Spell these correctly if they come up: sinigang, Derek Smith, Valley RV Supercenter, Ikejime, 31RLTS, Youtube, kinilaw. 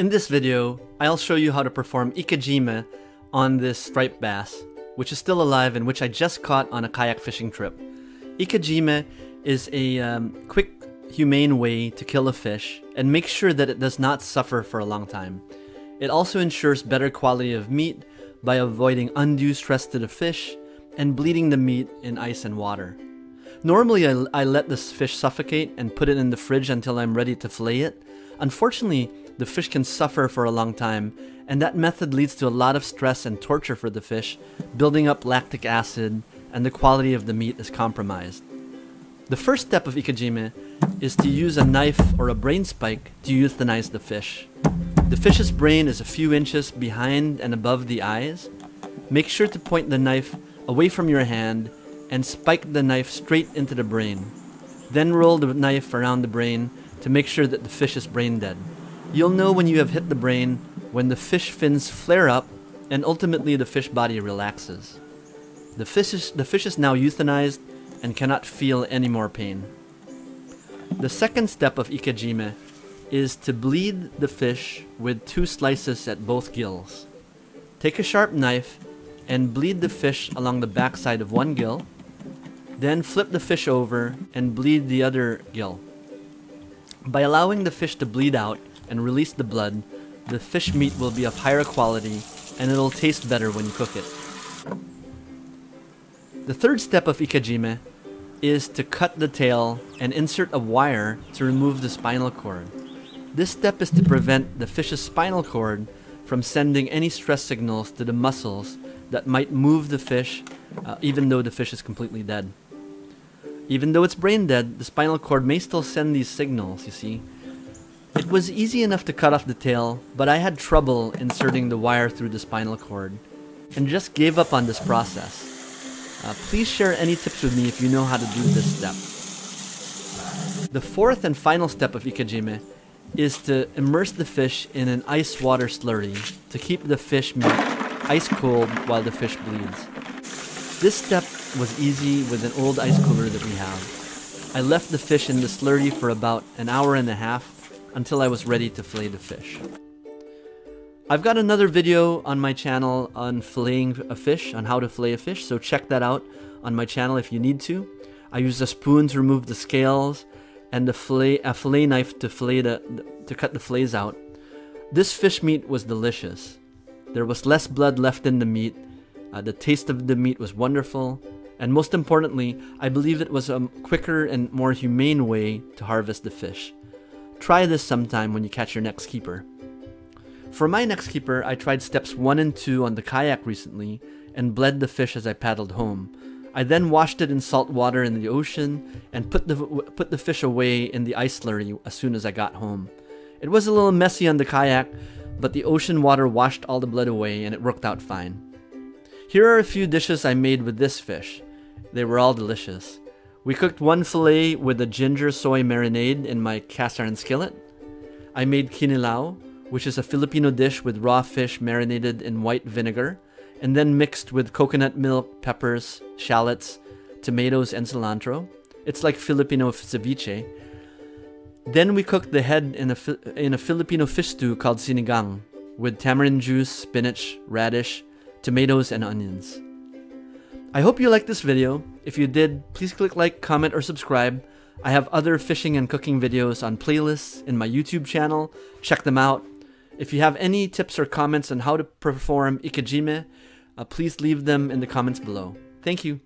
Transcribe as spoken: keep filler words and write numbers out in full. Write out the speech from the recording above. In this video, I'll show you how to perform Ikejime on this striped bass, which is still alive and which I just caught on a kayak fishing trip. Ikejime is a um, quick, humane way to kill a fish and make sure that it does not suffer for a long time. It also ensures better quality of meat by avoiding undue stress to the fish and bleeding the meat in ice and water. Normally, I, I let this fish suffocate and put it in the fridge until I'm ready to fillet it. Unfortunately, the fish can suffer for a long time, and that method leads to a lot of stress and torture for the fish, building up lactic acid, and the quality of the meat is compromised. The first step of Ikejime is to use a knife or a brain spike to euthanize the fish. The fish's brain is a few inches behind and above the eyes. Make sure to point the knife away from your hand and spike the knife straight into the brain. Then roll the knife around the brain to make sure that the fish is brain dead. You'll know when you have hit the brain when the fish fins flare up and ultimately the fish body relaxes. The fish is, the fish is now euthanized and cannot feel any more pain. The second step of Ikejime is to bleed the fish with two slices at both gills. Take a sharp knife and bleed the fish along the backside of one gill, then flip the fish over and bleed the other gill. By allowing the fish to bleed out and release the blood, the fish meat will be of higher quality and it'll taste better when you cook it. The third step of Ikejime is to cut the tail and insert a wire to remove the spinal cord. This step is to prevent the fish's spinal cord from sending any stress signals to the muscles that might move the fish, uh, even though the fish is completely dead. Even though it's brain dead, the spinal cord may still send these signals, you see. It was easy enough to cut off the tail, but I had trouble inserting the wire through the spinal cord and just gave up on this process. Uh, please share any tips with me if you know how to do this step. The fourth and final step of Ikejime is to immerse the fish in an ice water slurry to keep the fish meat ice cold while the fish bleeds. This step was easy with an old ice cooler that we have. I left the fish in the slurry for about an hour and a half until I was ready to fillet the fish. I've got another video on my channel on filleting a fish, on how to fillet a fish, so check that out on my channel if you need to. I used a spoon to remove the scales and the fillet, a fillet knife to, fillet the, to cut the fillets out. This fish meat was delicious. There was less blood left in the meat. Uh, the taste of the meat was wonderful, and most importantly, I believe it was a quicker and more humane way to harvest the fish. Try this sometime when you catch your next keeper. For my next keeper, I tried steps one and two on the kayak recently and bled the fish as I paddled home. I then washed it in salt water in the ocean and put the, put the fish away in the ice slurry as soon as I got home. It was a little messy on the kayak, but the ocean water washed all the blood away and it worked out fine. Here are a few dishes I made with this fish. They were all delicious. We cooked one fillet with a ginger soy marinade in my cast iron skillet. I made kinilaw, which is a Filipino dish with raw fish marinated in white vinegar and then mixed with coconut milk, peppers, shallots, tomatoes, and cilantro. It's like Filipino ceviche. Then we cooked the head in a, in a Filipino fish stew called sinigang with tamarind juice, spinach, radish, tomatoes, and onions. I hope you liked this video. If you did, please click like, comment, or subscribe. I have other fishing and cooking videos on playlists in my YouTube channel. Check them out. If you have any tips or comments on how to perform Ikejime, uh, please leave them in the comments below. Thank you.